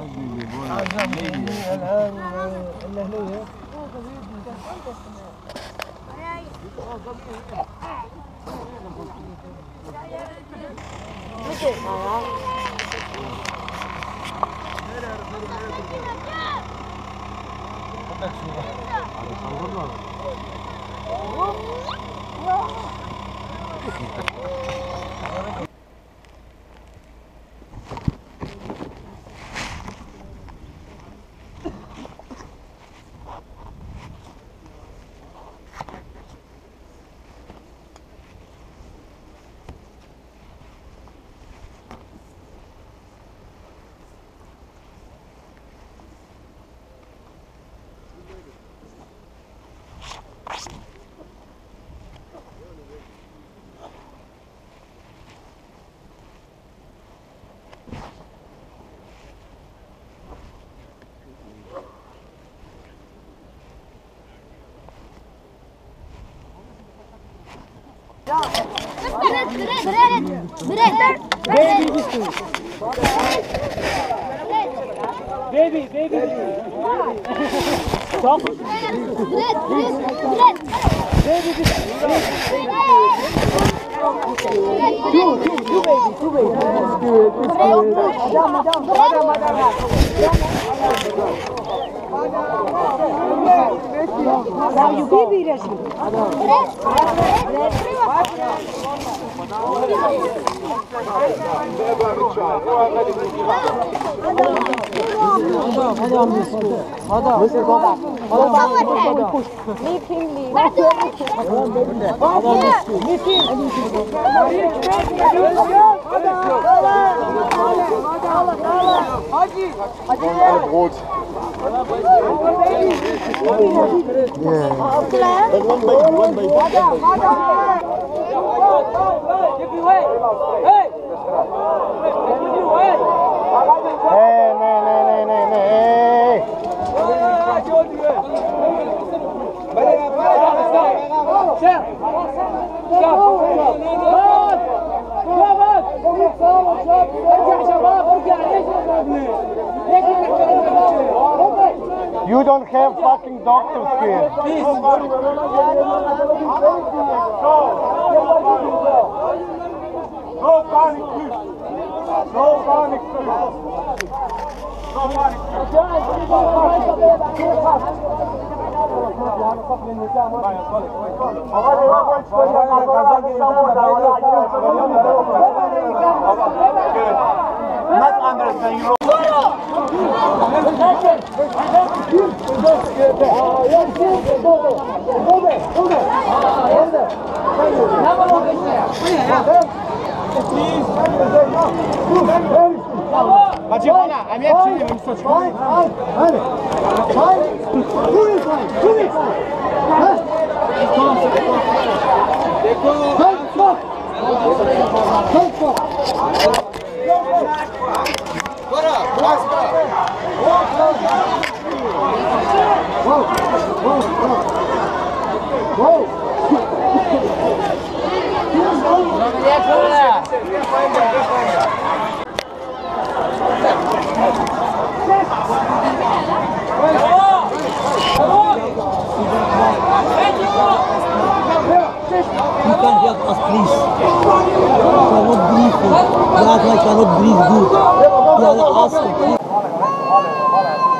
هنا You don't have fucking doctors here. Please. No panic, please. No panic, please. Like I don't breathe good. Yeah, the